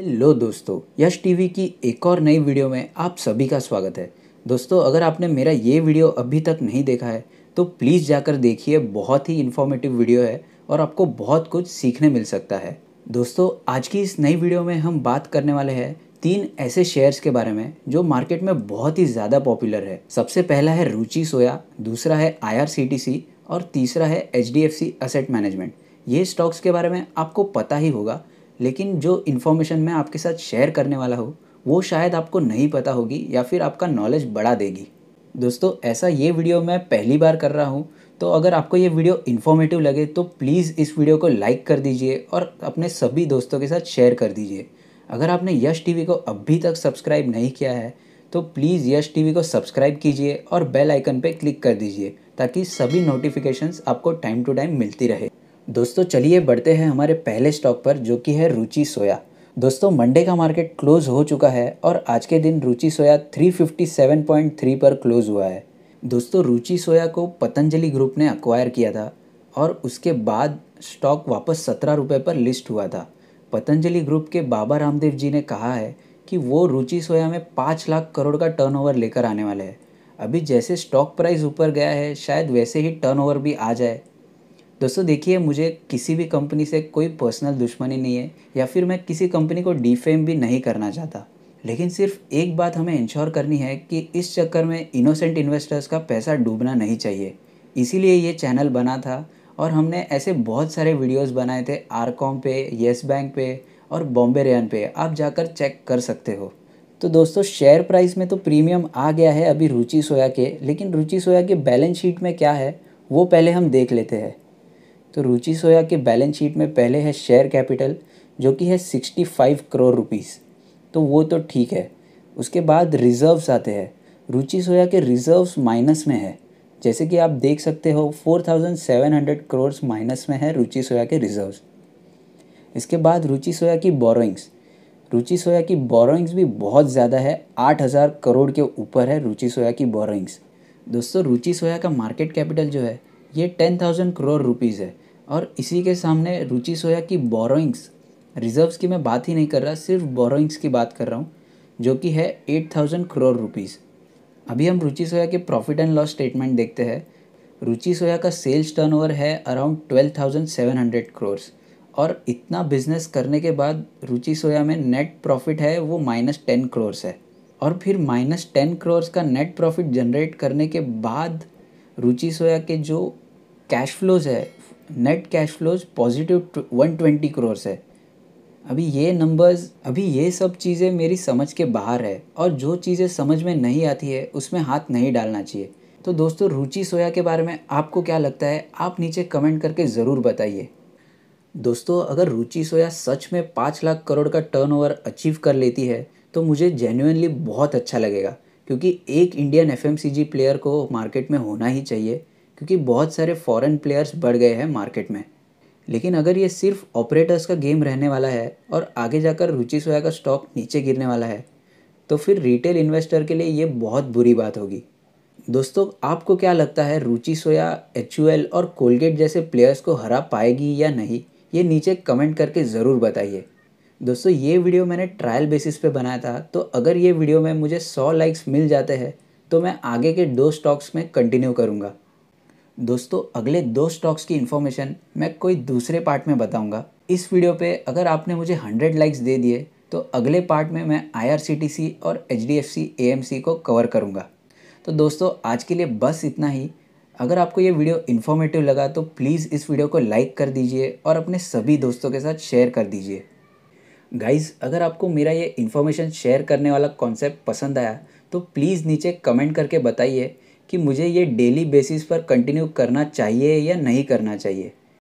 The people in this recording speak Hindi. हेलो दोस्तों, यश टीवी की एक और नई वीडियो में आप सभी का स्वागत है। दोस्तों, अगर आपने मेरा ये वीडियो अभी तक नहीं देखा है तो प्लीज़ जाकर देखिए, बहुत ही इन्फॉर्मेटिव वीडियो है और आपको बहुत कुछ सीखने मिल सकता है। दोस्तों, आज की इस नई वीडियो में हम बात करने वाले हैं तीन ऐसे शेयर्स के बारे में जो मार्केट में बहुत ही ज़्यादा पॉपुलर है। सबसे पहला है रुचि सोया, दूसरा है IRCTC और तीसरा है HDFC एसेट मैनेजमेंट। ये स्टॉक्स के बारे में आपको पता ही होगा, लेकिन जो इन्फॉर्मेशन मैं आपके साथ शेयर करने वाला हूँ वो शायद आपको नहीं पता होगी या फिर आपका नॉलेज बढ़ा देगी। दोस्तों, ऐसा ये वीडियो मैं पहली बार कर रहा हूँ, तो अगर आपको ये वीडियो इन्फॉर्मेटिव लगे तो प्लीज़ इस वीडियो को लाइक कर दीजिए और अपने सभी दोस्तों के साथ शेयर कर दीजिए। अगर आपने यश टीवी को अभी तक सब्सक्राइब नहीं किया है तो प्लीज़ यश टीवी को सब्सक्राइब कीजिए और बेल आइकन पर क्लिक कर दीजिए ताकि सभी नोटिफिकेशंस आपको टाइम टू टाइम मिलती रहे। दोस्तों, चलिए बढ़ते हैं हमारे पहले स्टॉक पर जो कि है रुचि सोया। दोस्तों, मंडे का मार्केट क्लोज हो चुका है और आज के दिन रुचि सोया 357.3 पर क्लोज हुआ है। दोस्तों, रुचि सोया को पतंजलि ग्रुप ने अक्वायर किया था और उसके बाद स्टॉक वापस 17 रुपये पर लिस्ट हुआ था। पतंजलि ग्रुप के बाबा रामदेव जी ने कहा है कि वो रुचि सोया में 5 लाख करोड़ का टर्नओवर लेकर आने वाले हैं। अभी जैसे स्टॉक प्राइस ऊपर गया है शायद वैसे ही टर्नओवर भी आ जाए। दोस्तों, देखिए, मुझे किसी भी कंपनी से कोई पर्सनल दुश्मनी नहीं है या फिर मैं किसी कंपनी को डिफेम भी नहीं करना चाहता, लेकिन सिर्फ एक बात हमें इंश्योर करनी है कि इस चक्कर में इनोसेंट इन्वेस्टर्स का पैसा डूबना नहीं चाहिए। इसीलिए ये चैनल बना था और हमने ऐसे बहुत सारे वीडियोस बनाए थे आरकॉम पे, येस बैंक पे और बॉम्बे रेयन पे, आप जाकर चेक कर सकते हो। तो दोस्तों, शेयर प्राइस में तो प्रीमियम आ गया है अभी रुचि सोया के, लेकिन रुचि सोया के बैलेंस शीट में क्या है वो पहले हम देख लेते हैं। तो रुचि सोया के बैलेंस शीट में पहले है शेयर कैपिटल जो कि है 65 करोड़ रुपीस, तो वो तो ठीक है। उसके बाद रिज़र्व्स आते हैं। रुचि सोया के रिज़र्व्स माइनस में है, जैसे कि आप देख सकते हो 4700 करोड़ माइनस में है रुचि सोया के रिज़र्व्स। इसके बाद रुचि सोया की बोरोइंग्स, रुचि सोया की बोरोइंग्स भी बहुत ज़्यादा है, 8000 करोड़ के ऊपर है रुचि सोया की बोरोइंग्स। दोस्तों, रुचि सोया का मार्केट कैपिटल जो है ये 10,000 करोड़ रुपीज़ है और इसी के सामने रुचि सोया की बोरोइंग्स, रिजर्व्स की मैं बात ही नहीं कर रहा, सिर्फ बोरोइंग्स की बात कर रहा हूँ, जो कि है 8,000 करोड़ रुपीस। अभी हम रुचि सोया के प्रॉफिट एंड लॉस स्टेटमेंट देखते हैं। रुचि सोया का सेल्स टर्नओवर है अराउंड 12,700 करोड़ और इतना बिजनेस करने के बाद रुचि सोया में नेट प्रॉफिट है वो -10 करोड़ है। और फिर -10 करोड़ का नेट प्रॉफिट जनरेट करने के बाद रुचि सोया के जो कैश फ्लोज है, net cash flows positive 120 crore है। अभी ये नंबर्स, अभी ये सब चीज़ें मेरी समझ के बाहर है और जो चीज़ें समझ में नहीं आती है उसमें हाथ नहीं डालना चाहिए। तो दोस्तों, रुचि सोया के बारे में आपको क्या लगता है आप नीचे कमेंट करके ज़रूर बताइए। दोस्तों, अगर रुचि सोया सच में 5 लाख करोड़ का टर्नओवर अचीव कर लेती है तो मुझे जेन्युइनली बहुत अच्छा लगेगा, क्योंकि एक इंडियन FMCG प्लेयर को मार्केट में होना ही चाहिए, क्योंकि बहुत सारे फॉरेन प्लेयर्स बढ़ गए हैं मार्केट में। लेकिन अगर ये सिर्फ ऑपरेटर्स का गेम रहने वाला है और आगे जाकर रुचि सोया का स्टॉक नीचे गिरने वाला है तो फिर रिटेल इन्वेस्टर के लिए ये बहुत बुरी बात होगी। दोस्तों, आपको क्या लगता है रुचि सोया HUL और कोलगेट जैसे प्लेयर्स को हरा पाएगी या नहीं, ये नीचे कमेंट करके ज़रूर बताइए। दोस्तों, ये वीडियो मैंने ट्रायल बेसिस पे बनाया था, तो अगर ये वीडियो में मुझे 100 लाइक्स मिल जाते हैं तो मैं आगे के 2 स्टॉक्स में कंटिन्यू करूँगा। दोस्तों, अगले 2 स्टॉक्स की इन्फॉर्मेशन मैं कोई दूसरे पार्ट में बताऊंगा। इस वीडियो पे अगर आपने मुझे 100 लाइक्स दे दिए तो अगले पार्ट में मैं IRCTC और HDFC AMC को कवर करूंगा। तो दोस्तों, आज के लिए बस इतना ही। अगर आपको ये वीडियो इन्फॉर्मेटिव लगा तो प्लीज़ इस वीडियो को लाइक कर दीजिए और अपने सभी दोस्तों के साथ शेयर कर दीजिए। गाइज़, अगर आपको मेरा ये इन्फॉर्मेशन शेयर करने वाला कॉन्सेप्ट पसंद आया तो प्लीज़ नीचे कमेंट करके बताइए कि मुझे ये डेली बेसिस पर कंटिन्यू करना चाहिए या नहीं करना चाहिए।